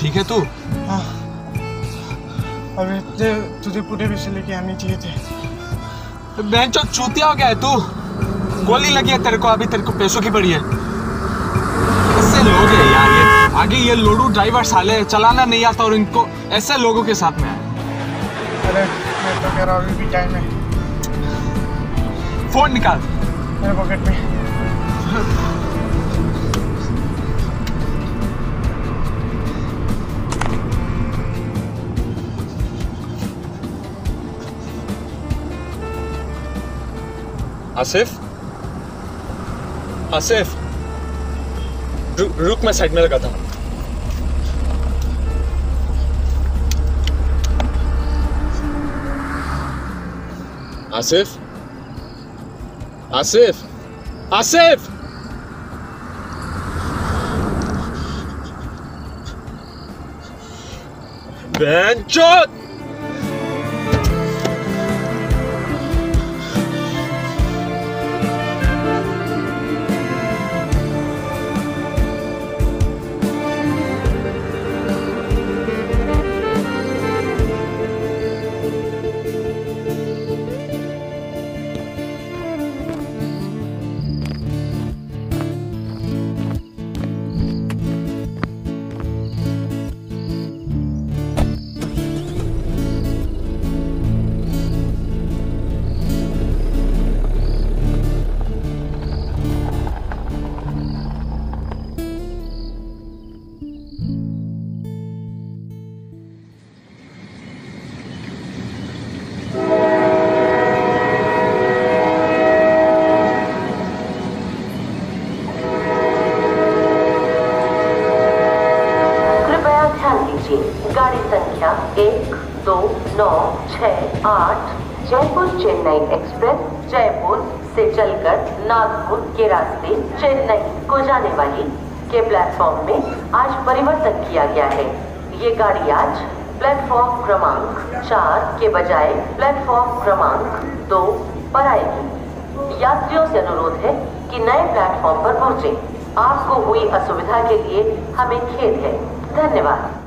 ठीक है तू? हाँ। अबे इतने तुझे पूरे विषय लेके आने चाहिए थे। मैं जो चूतिया हो गया है तू, गोली लगी है तेरे को, अभी तेरे को पैसों की पड़ी है। ऐसे लोग हैं यार ये, आगे ये लोडू ड्राइवर साले, चलाना नहीं आता और इनको ऐसे लोगों के साथ में है। अरे मैं तो कह रहा हूँ अभी भी टाइम है, फोन निकाल मेरे पॉकेट में। आसिफ, आसिफ रुक, मैं साइड में लगा था। आसिफ, आसिफ, आसिफ, बेंचोद नागपुर के रास्ते चेन्नई को जाने वाली के प्लेटफॉर्म में आज परिवर्तन किया गया है। ये गाड़ी आज प्लेटफॉर्म क्रमांक 4 के बजाय प्लेटफॉर्म क्रमांक 2 पर आएगी। यात्रियों से अनुरोध है कि नए प्लेटफॉर्म पर पहुँचे। आपको हुई असुविधा के लिए हमें खेद है। धन्यवाद।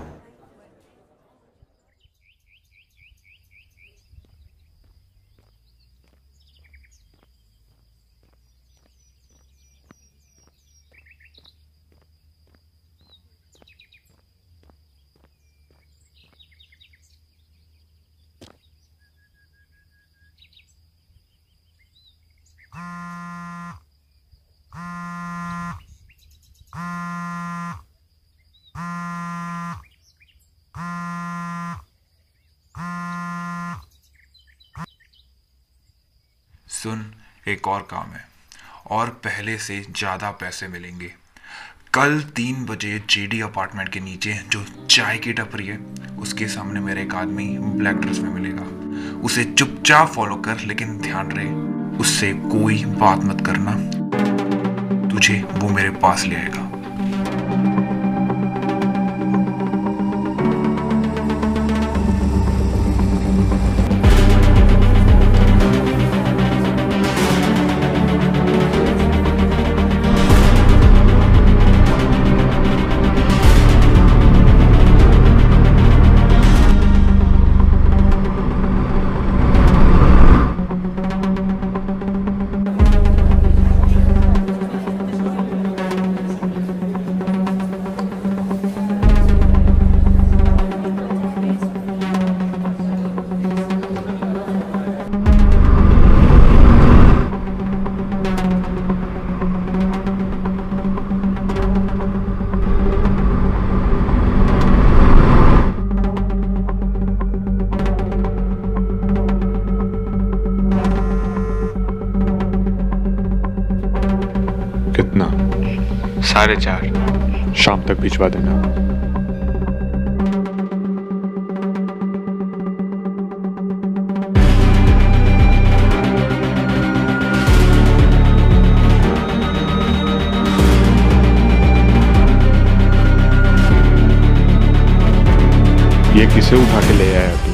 सुन, एक और काम है और पहले से ज़्यादा पैसे मिलेंगे। कल 3 बजे जेडी अपार्टमेंट के नीचे जो चाय की टपरी है उसके सामने मेरा एक आदमी ब्लैक ड्रेस में मिलेगा। उसे चुपचाप फॉलो कर, लेकिन ध्यान रहे उससे कोई बात मत करना। तुझे वो मेरे पास ले आएगा। साढ़े 4 शाम तक भिजवा देना। ये किसे उठा के ले आया?